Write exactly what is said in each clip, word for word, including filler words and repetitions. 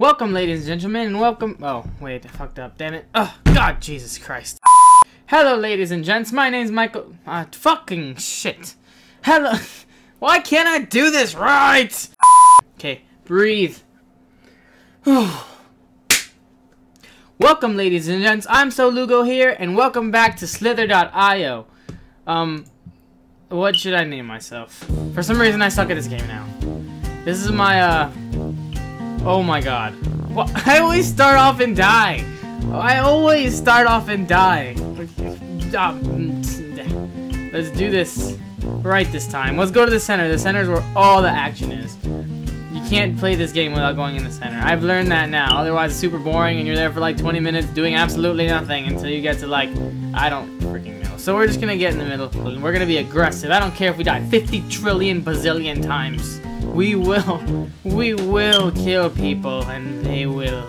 Welcome, ladies and gentlemen, and welcome. Oh, wait, I fucked up, damn it. Oh, God, Jesus Christ. Hello, ladies and gents, my name's Michael. Uh, fucking shit. Hello. Why can't I do this right? Okay, breathe. Welcome, ladies and gents, I'm Solugo here, and welcome back to Slither dot i o. Um, what should I name myself? For some reason, I suck at this game now. This is my, uh,. Oh my god. Well, I always start off and die. I always start off and die. Let's do this right this time. Let's go to the center. The center is where all the action is. You can't play this game without going in the center. I've learned that now. Otherwise, it's super boring and you're there for like twenty minutes doing absolutely nothing until you get to like, I don't freaking know. So we're just going to get in the middle and we're going to be aggressive. I don't care if we die fifty trillion bazillion times. We will, we will kill people, and they will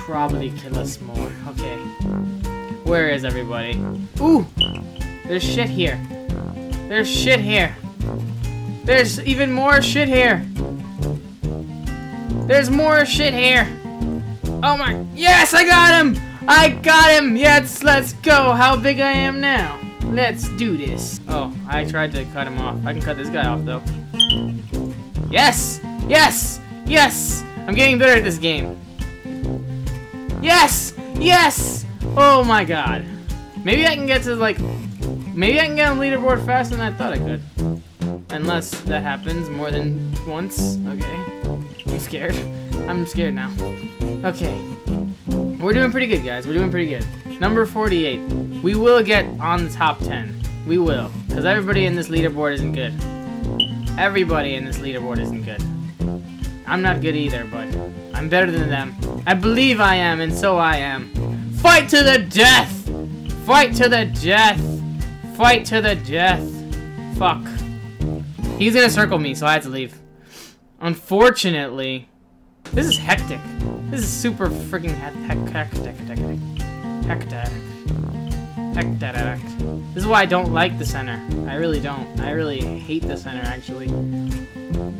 probably kill us more. Okay, where is everybody? Ooh, there's shit here. There's shit here. There's even more shit here. There's more shit here. Oh my, yes, I got him! I got him! Yes, let's go! How big I am now. Let's do this. Oh, I tried to cut him off. I can cut this guy off, though. Yes! Yes! Yes! I'm getting better at this game. Yes! Yes! Oh my god. Maybe I can get to, like... Maybe I can get on the leaderboard faster than I thought I could. Unless that happens more than once. Okay. I'm scared. I'm scared now. Okay. We're doing pretty good, guys. We're doing pretty good. Number forty-eight. We will get on the top ten. We will. Because everybody in this leaderboard isn't good. Everybody in this leaderboard isn't good. I'm not good either, but I'm better than them. I believe I am, and so I am. Fight to the death! Fight to the death! Fight to the death! Fuck. He's gonna circle me, so I have to leave. Unfortunately, this is hectic. This is super freaking hectic. Hectic. Hectic. This is why I don't like the center. I really don't. I really hate the center, actually.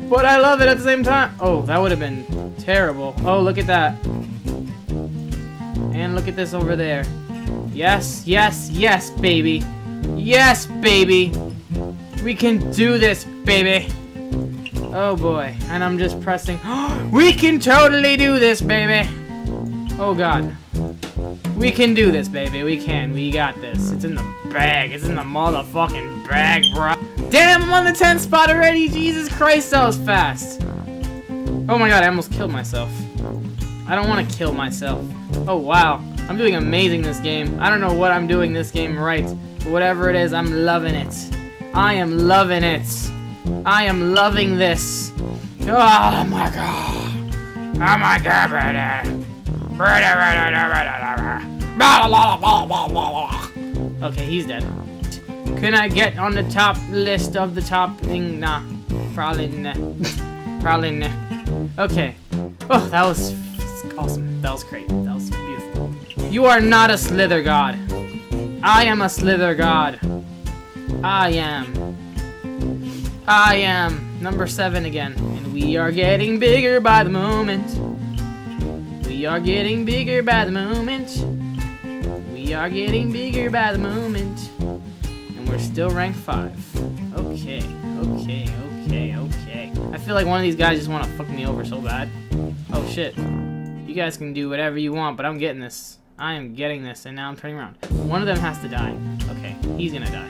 But I love it at the same time. Oh, that would have been terrible. Oh, look at that. And look at this over there. Yes, yes, yes, baby. Yes, baby. We can do this, baby. Oh, boy. And I'm just pressing. We can totally do this, baby. Oh, God. We can do this, baby. We can. We got this. It's in the bag. It's in the motherfucking bag, bro. Damn, I'm on the tenth spot already. Jesus Christ, that was fast. Oh my god, I almost killed myself. I don't want to kill myself. Oh, wow. I'm doing amazing this game. I don't know what I'm doing this game right. But whatever it is, I'm loving it. I am loving it. I am loving this. Oh my god. Oh my god, brother. Okay, he's dead. Can I get on the top list of the top thing? Nah. Probably nah. Probably nah. Okay. Oh, that was awesome. That was great. That was beautiful. You are not a Slither god. I am a Slither god. I am. I am. Number seven again. And we are getting bigger by the moment. We are getting bigger by the moment. We are getting bigger by the moment. And we're still rank five. Okay, okay, okay, okay. I feel like one of these guys just want to fuck me over so bad. Oh shit. You guys can do whatever you want, but I'm getting this. I am getting this, and now I'm turning around. One of them has to die. Okay, he's gonna die.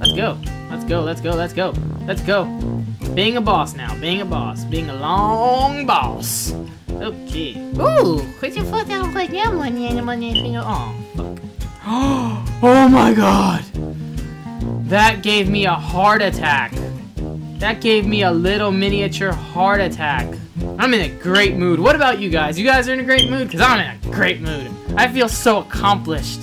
Let's go. Let's go, let's go, let's go. Let's go. Being a boss now. Being a boss. Being a long boss. Okay. Ooh! Put your foot down like that one and on your finger. Oh, fuck. Oh my god! That gave me a heart attack. That gave me a little miniature heart attack. I'm in a great mood. What about you guys? You guys are in a great mood? Because I'm in a great mood. I feel so accomplished.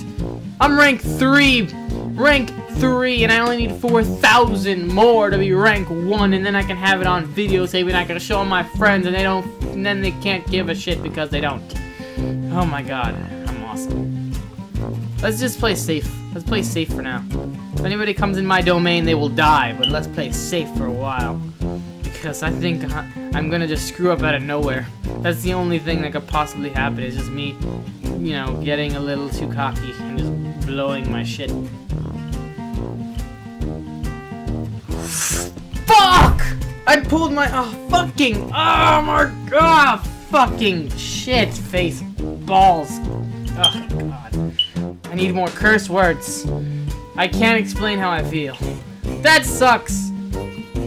I'm rank three. Rank three, and I only need four thousand more to be rank one, and then I can have it on videotape, and I can show my friends, and they don't, and then they can't give a shit because they don't. Oh my god, I'm awesome. Let's just play safe. Let's play safe for now. If anybody comes in my domain, they will die, but let's play safe for a while. because I think I'm gonna just screw up out of nowhere. That's the only thing that could possibly happen, is just me, you know, getting a little too cocky and just blowing my shit. Fuck! I pulled my, oh, fucking, oh my god, fucking shit, face, balls. Oh god. I need more curse words. I can't explain how I feel. That sucks!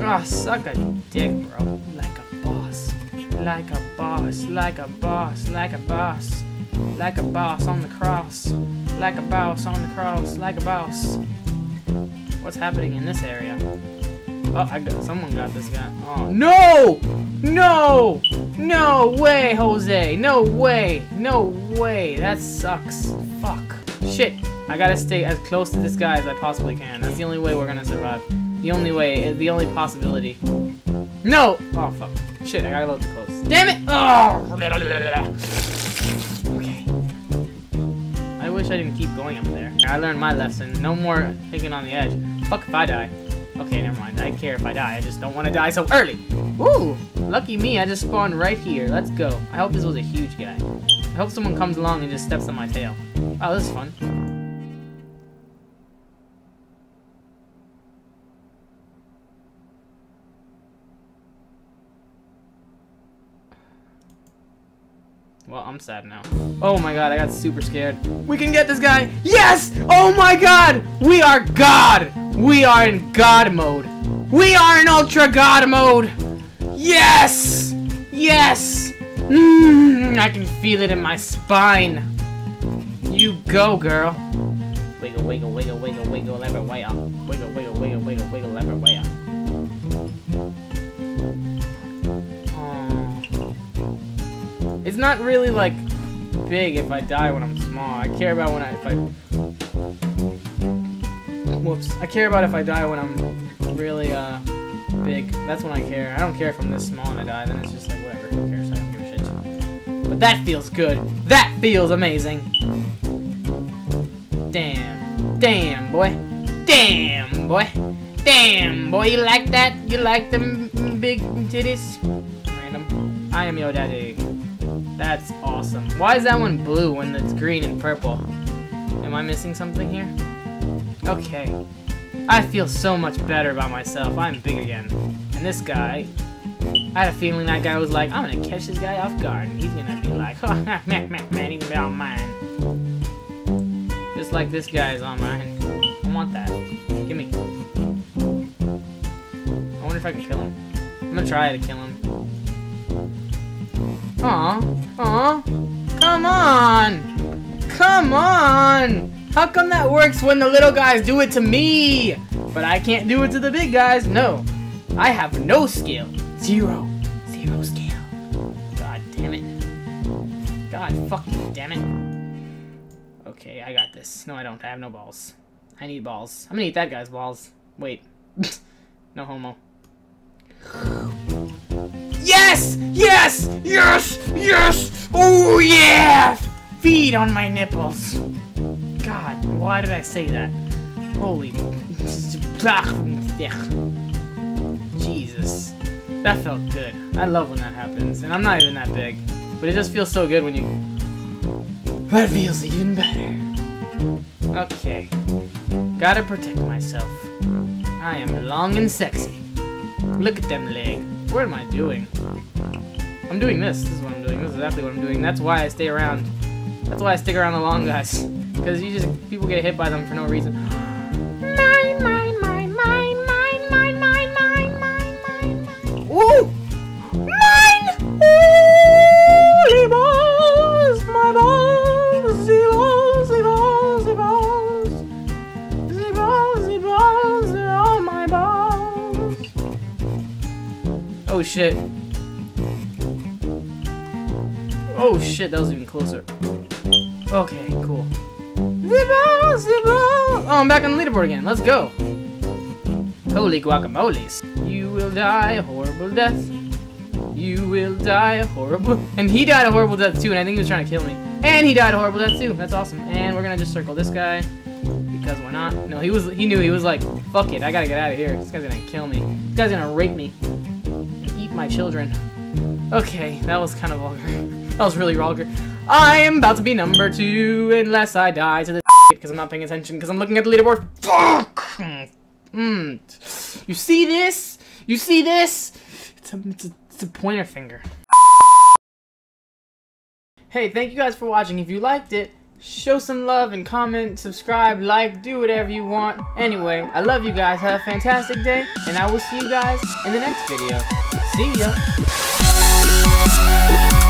Ah, oh, suck a dick, bro. Like a boss. Like a boss. Like a boss. Like a boss. Like a boss on the cross. Like a boss on the cross. Like a boss. What's happening in this area? Oh, I got, someone got this guy. Oh, no! No! No way, Jose! No way! No way! That sucks. Fuck. Shit. I gotta stay as close to this guy as I possibly can. That's the only way we're gonna survive. The only way, the only possibility. No! Oh, fuck. Shit, I gotta look too close. Damn it! Oh! Okay. I wish I didn't keep going up there. I learned my lesson. No more picking on the edge. Fuck if I die. Okay, never mind. I care if I die. I just don't want to die so early. Ooh! Lucky me, I just spawned right here. Let's go. I hope this was a huge guy. I hope someone comes along and just steps on my tail. Oh, this is fun. Well, I'm sad now. Oh my god, I got super scared. We can get this guy! Yes! Oh my god! We are God! We are in God mode. We are in Ultra God mode! Yes! Yes! Mmm, I can feel it in my spine. You go, girl. Wiggle, wiggle, wiggle, wiggle, wiggle every way up. Wiggle, wiggle, wiggle, wiggle, wiggle every way up. It's not really, like, big if I die when I'm small. I care about when I, if I... Whoops. I care about if I die when I'm really, uh, big. That's when I care. I don't care if I'm this small and I die, then it's just like, whatever, who cares, I don't give a shit. But that feels good. That feels amazing. Damn. Damn, boy. Damn, boy. Damn, boy, you like that? You like them big titties? Random. I am your daddy. That's awesome. Why is that one blue when it's green and purple? Am I missing something here? Okay. I feel so much better about myself. I'm big again. And this guy... I had a feeling that guy was like, I'm gonna catch this guy off guard. And he's gonna be like, oh, man, man, man, he's gonna be on mine. Just like this guy is on mine. I want that. Give me. I wonder if I can kill him. I'm gonna try to kill him. Aw, aw, come on, come on! How come that works when the little guys do it to me? But I can't do it to the big guys, no. I have no skill, zero, zero skill. God damn it. God fucking damn it. Okay, I got this. No, I don't, I have no balls. I need balls. I'm gonna eat that guy's balls. Wait, no homo. Yes! Yes! Yes! Yes! Oh yeah! Feed on my nipples. God, why did I say that? Holy... Jesus. That felt good. I love when that happens. And I'm not even that big. But it just feels so good when you... That feels even better. Okay. Gotta protect myself. I am long and sexy. Look at them legs. What am I doing? I'm doing this. This is what I'm doing. This is exactly what I'm doing. That's why I stay around. That's why I stick around the long guys. Because you just people get hit by them for no reason. Mine, mine, mine, mine, mine, mine, mine, mine, mine, mine, mine. Ooh! Mine! Holy balls! My balls! The balls! The balls! The balls! The balls! The balls! They're all my balls! Oh shit. Oh shit, that was even closer. Okay, cool. The balls, the balls. Oh, I'm back on the leaderboard again. Let's go. Holy guacamoles. You will die a horrible death. You will die a horrible... And he died a horrible death too, and I think he was trying to kill me. And he died a horrible death too. That's awesome. And we're gonna just circle this guy. Because why not? No, he was. He knew. He was like, fuck it, I gotta get out of here. This guy's gonna kill me. This guy's gonna rape me. my children. Okay, that was kind of vulgar. That was really vulgar. I'm about to be number two unless I die to this because I'm not paying attention because I'm looking at the leaderboard. Fuck! Mm. You see this? You see this? It's a, it's a, it's a pointer finger. Hey, thank you guys for watching. If you liked it, show some love and comment, subscribe, like, do whatever you want. Anyway, I love you guys. Have a fantastic day, and I will see you guys in the next video. See ya.